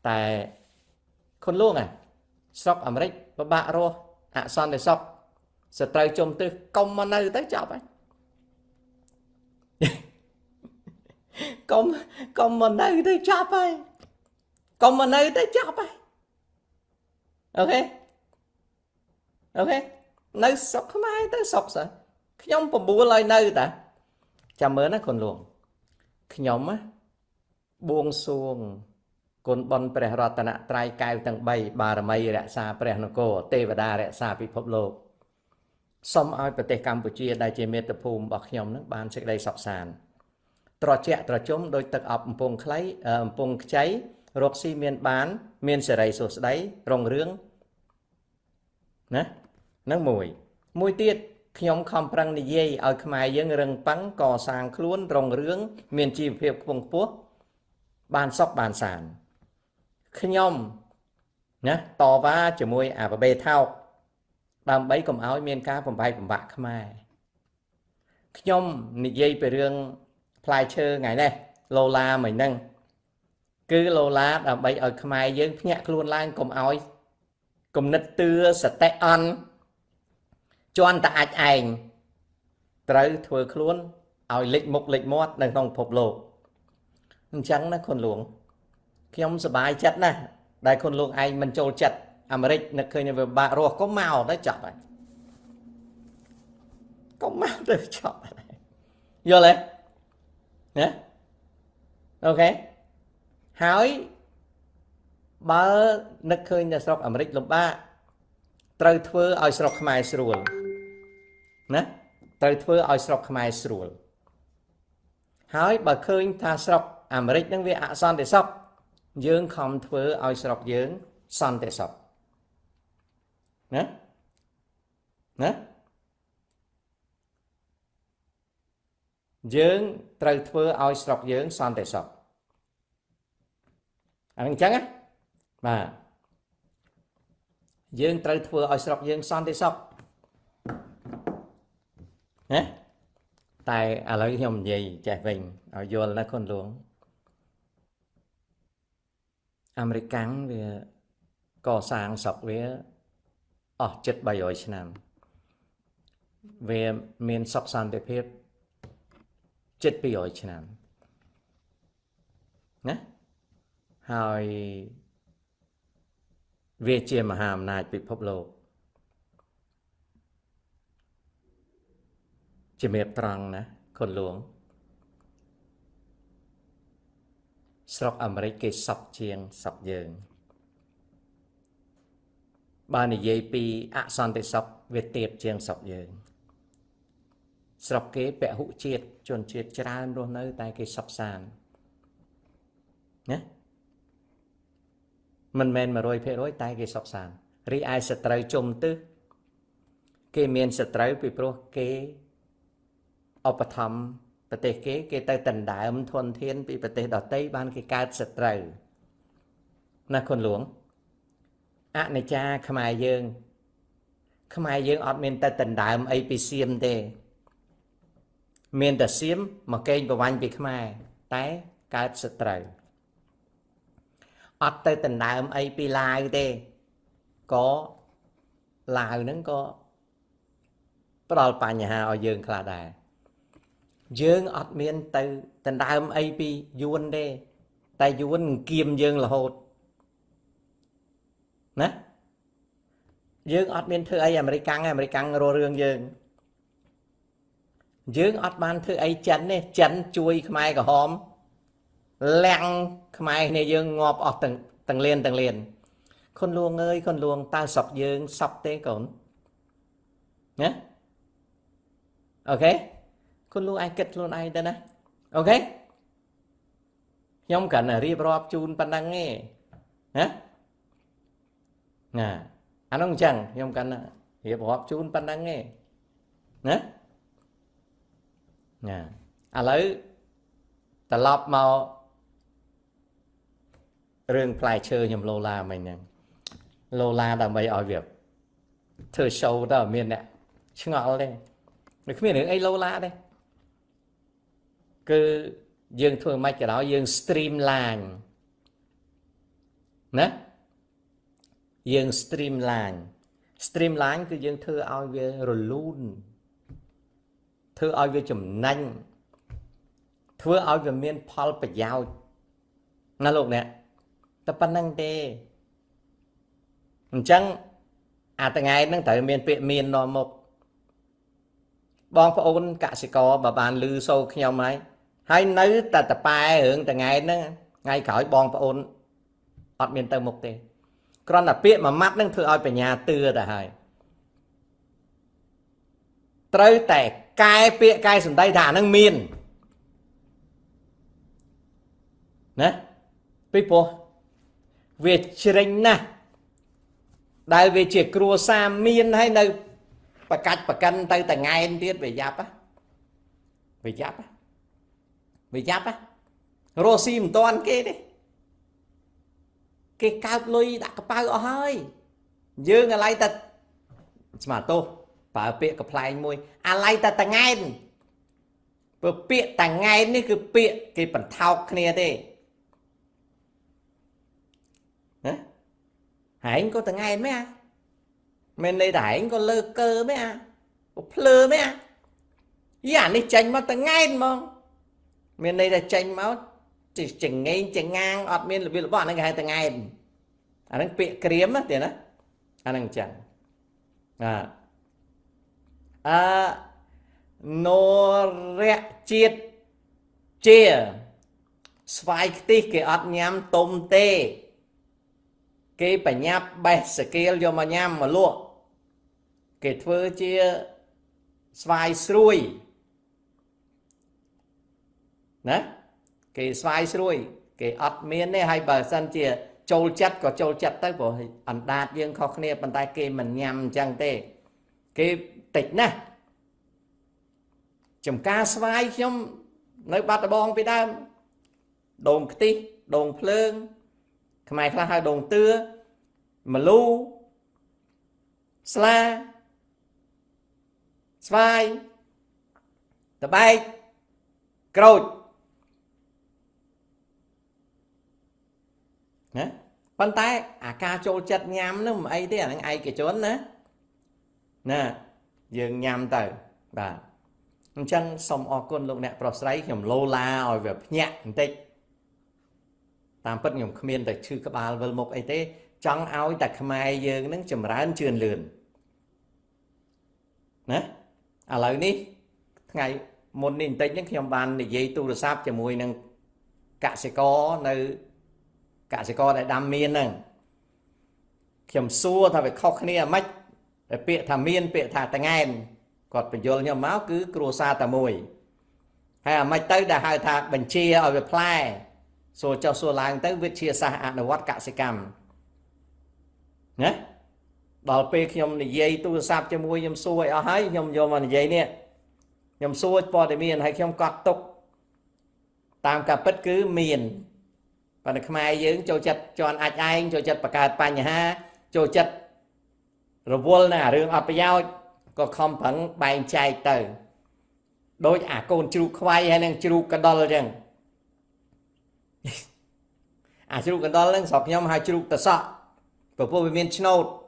tại khôn luôn à sóc ẩm rích và bạ rô ạ à, son để sóc sẽ trời chôm tư công mà nơi tới chọc ấy công công mà nơi tới chọc ấy công mà nơi tới chọc ấy ok ok nơi sóc không ai tới sóc sợ nhóm bầm bùa lại nơi ta chạm mới nó còn luồng nhóm á buông xuồng còn bòn bè rọt tận trai cài tầng bay bà làm mây rẽ xa bè nó cô tê và đa rẽ xa bị phập lộ xong ai bờ tây Campuchia đại chế mê tập phùm bọc nhóm nước ban sẽ đây sọc sàn trò chẹt trò chống đôi tật ập vùng cháy vùng cháy rốt xi miền bán miền sẽ đầy sốt đấy rồng rướng nè nước mùi mùi tiết nhóm không bằng đi dây ở khmai dân rừng bắn cò sàng luôn rồng rướng miền chi việc vùng quốc bàn sóc bàn sàn nhóm nhá to va chỉ môi à và bề thao làm bấy cầm áo miền cá vùng bay vùng bạc khmai nhóm đi dây về rừng plai chơi ngày này lô la mình nâng cứ lô la làm bấy ở khmai dân nhạc luôn lan cầm áo cầm nứt tưa sạch tay ăn cho anh ta ạch ảnh trời thừa luôn ảo lịch mục lịch mót đang không phục lộ chẳng nó khôn luồng khi ông sợ bài chất nè đại khôn luồng anh mình trâu chật Americ nó khơi về bà ruột có màu đó chọc này có màu đó chọc này vô lên nhé ok hỏi bà nó khơi nhà sọc Americ lúc ba trời thừa ở sọc mai sủa nè trời thưa ở sọc khmai sủa hỏi bà khơi tha sọc Americ đang về ạ son để sọc dương không thưa ở sọc dương son để sọc nè nè dương trời thưa ở sọc dương son để sọc anh chăng á mà dương trời thưa ở sọc dương son để sọc nè tại à lấy nhom gì chạy mình ở vô là con luồng American về cò sang sọc về ở chết bài rồi xin làm về miền sọc sàn để phép chết bây giờ xin làm nè hồi về chia mà hàm này bị phập lộ chỉ mệt rằng nè còn luồng sọc Americ cái sọc chieng sọc dường ba này dây pi ạ son tây sọc việt tiệp chieng sọc dường sọc kế bẹ hụ chiết chuẩn chiết chả luôn nơi tay cái sọc sàn nhé mình men mà rồi phê rối tay cái sọc sàn ri ai sẽ tới chôm tư cái miền sẽ tới bị pro cái ở bờ thầm bờ tây kế cái tay tần đại âm thuần thiên bị bờ tây đỏ tây ban cái ca sệt rời na khôn luống Ả này cha khmai dương khmai dương ọt miên ta tình đạm ấy bị xiêm tê miên ta xiêm mà kênh và văn bị khmai té cát sệt trời ọt ta tình đạm ấy bị lai tê có lai nứng có bắt đầu bà nhà ở dương khla đà dương ọt miên ta tình đạm ấy bị yuân tê tại yuân kim dương là hột nè dương ọt miên thưa ấy American American rô rương dương dương ọt ban thưa ấy chấn nè chấn chui khmai cả hôm leng khmai này dương ngọp ọt từng từng liền từng liền con luông ơi con luông ta sọc dương sọc tê cổn nhé ok con luông ai kịch luôn ai đây nè ok nhóm cần là riêng rộp chun pan đăng nghe nhé nè anh ông chẳng nhóm cần là riêng rộp chun pan đăng nghe nhé nè à lấy ta lọp màu rừng phải chơi nhầm lô la mình nè lô la là mấy ở việc thơ sâu đó ở miền nè chứ ngọt lên được miền hướng ấy lô la đây cứ dương thường mạch cái đó dương streamline nè dương streamline streamline cứ dương thơ ao về rồi luôn thơ ao về chùm nhanh thưa ao về miền Paul phải giao na lục nè tập ban năng tê chẳng à từ ngày năng tới miền Việt miền nọ một bong phải ôn cả sĩ co bà bàn lư sâu khi nhau máy hay nấy ta tập bài hưởng từ ngày nó ngay khỏi bong phải ôn ở miền tây một tê còn là Việt mà mắt năng thưa ao về nhà tưa đã hay tới tẻ cai Việt cai sùng tay thả năng miền nè people về trình nè đại về chuyện cua xa miên hay nơi và cắt và canh tay từ ngày em biết về giáp á về giáp á về giáp á rô xìm toàn kia đi cái cao lui đã có bao hơi dương là lấy ta mà tôi bảo bịa cặp lại môi à lấy ta từ ngày vừa bịa từ ngày này cứ bịa cái bản thao kia đi hãy có từng ngày mấy à mình đây đẩy có lơ cơ mấy à lơ mấy à dạ đi chanh mà từng ngày mong mình đây là chanh máu chỉ chỉnh ngay chỉnh ngang ọt miên là biết là bọn anh hai từng ngày anh đang bị kiếm á tiền á anh đang chẳng à à nô rẹ chiết chia xoay tí cái ọt nhám tôm tê cái bà nháp bè sẽ kêu cho mà nhám mà luôn cái thơ chia xoay xuôi nè cái xoay xuôi cái ọt miên này hay bà sân chia châu chất có châu chất tới của ảnh đạt dương khó khăn bàn tay kia mình nhằm chẳng tê cái tịch nè chùm ca xoay không nơi bắt bóng phía đám đồn tí đồn phương mày là hai đồn tưa mà lưu sla svai tờ bay croj nè con tay à ca chô chật nhám nó mà ấy thế là ai cái chốn nữa nè dường nhám tờ và chân xong o con lúc nè pro sấy nhầm lô la rồi về nhẹ tích tạm bất nhung không yên được chư các bà vợ một ấy thế trong áo đặt mai giờ nắng chầm rán truyền lườn nè à lời ní ngày một nghìn tây những khi ông bàn để dây tu được sáp cho mùi nâng cả sẽ có nơi cả sẽ có đại đam miên nâng khiểm xua thà phải khóc nia mách để bịa thà miên bịa thà tàng em còn phải vô nhau máu cứ cua xa tà mùi hay là mách tới đã hai thà bình chia ở việc play rồi cho số làng tới việc chia sẻ à nó cả sẽ cầm nhé bảo pe khi nhom này dây tu sáp cho mui nhom xuôi ở hái nhom vô mà dây nè nhom xuôi bỏ để miền hay khi nhom cọt tục tam cả bất cứ miền và được mai dưỡng cho chặt cho anh ai cho chặt bạc cát ba nhà ha Cho chất rồi vô nà rương ọt bây giờ có không phẳng bàn chạy tờ đối à con chú khoai hay năng chú cân đo lên à chú cân đo lên sọc nhóm hai chú tờ sọ và vô với mình nốt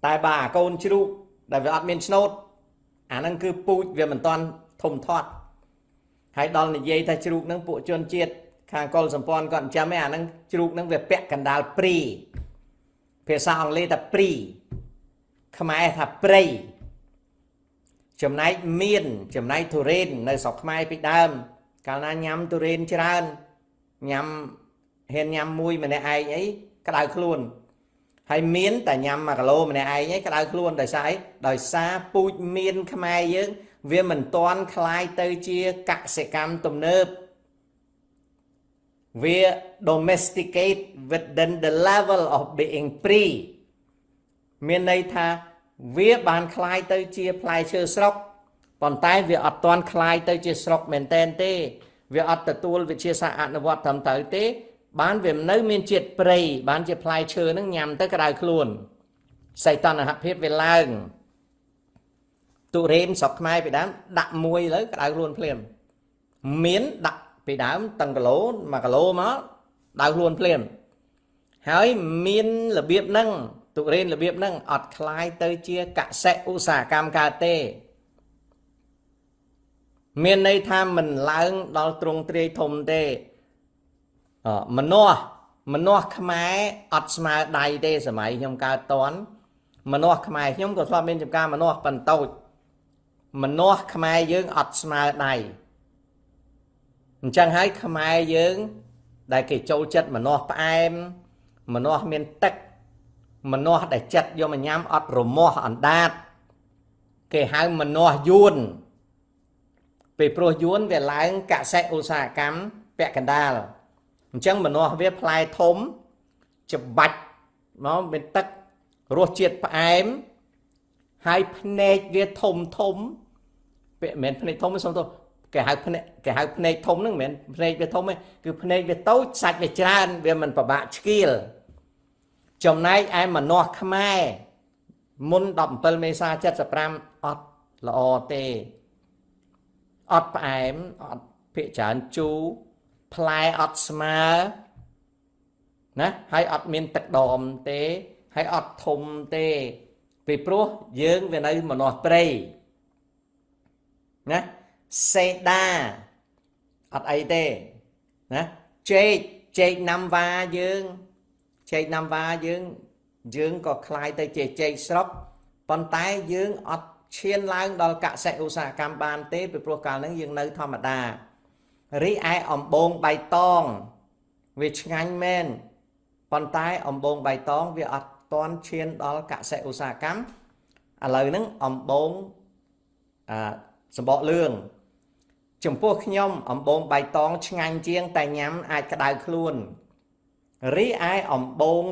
tại bà con chú đại với ọt mình nốt à năng cứ bụi về mình toàn thông thoát hãy đo là dây thay chú năng bộ chuyên triệt khang con sầm con còn cha mẹ à năng chú năng về bẹt cần đào pri phía sau lê tập pri khám ai thà prey chấm nái miên chấm nái thu ren nơi sọc mai bị đâm cả na nhắm thu ren chia ra nhắm hên nhắm mui mà này ai ấy cái đời luôn hay miến tại nhắm mà cả lô mà này ai ấy cái đời luôn đời sai đời xa pui miên khám ai chứ vì mình toàn khai tới chia cạ sẽ cam tùm nớp vì domesticate within the level of being pre miền đây tha viết bàn khai tới chia khai chưa sốc còn tay việc ở toàn khai tới chia sốc miền tên tê việc ở từ tuôn việc chia sẻ nó vọt thầm tới tê bán về nơi miền triệt prey bán chia khai chưa nó nhằm tới cái đài luôn xây toàn là hấp hết về làng tụ rem sọc mai bị đám đặt môi lấy cái đài luôn phèm miến đặt bị đám tầng cái lỗ mà cái lỗ nó đài luôn phèm hỏi miến là biết năng tụi lên là biếp năng ọt khai tới chia cả xe u xà cam cà tê miền đây tham mình lãng đó trung tri thông tê ờ mình nó mình nó khmai ọt mà đầy tê sở máy nhông ca toán mình nó khmai nhông có xoa bên chụp ca mình nó phần tội mình nó khmai dưỡng ọt mà đầy chẳng hãy khmai dưỡng đại kỳ châu chất mình nó em mình nó miền tắc mình nó để chặt vô mình nhắm ọt rồi mô ẩn đạt kể hai mình nó dùn vì pro dùn về lái cả xe ô xa cắm vẹn cả đà chẳng mình nó viết lại thốm chụp bạch nó bên tắc rồi triệt và em hai phần này viết thôm thôm vẹn mình phần này thôm xong thôi kể hai phần này kể hai phần này thôm nữa mình phần này viết thôm ấy cứ phần này viết tốt sạch về tràn về mình và bạn skill chồng này em mà nó khmai muốn đọc tên mê xa chất sập ram ọt là ọ tê ọt em ọt phê chán chú play ọt smá hay ọt miên tật đồm tê hay ọt thùm tê vì pro dưỡng về nơi mà nó prey xe đa ọt ấy tê chê chê năm va dưỡng chạy nam va dương dương có khai tới chạy chạy sốc còn tay dương ọt chiên lang đòi cả xe ô xa cam bàn tế về pro cả những dương nơi thầm đà rí ai ổng bông bài tong vì ngành men còn tay ổng bông bài tong vì ọt toàn chiên đó cả xe ô xa cắm à lời nâng ổng bông à sầm bọ lương chủng phuộc nhom ổng bông bài tong ngành chiên tài nhắm ai cả đời luôn rí ai ổng bông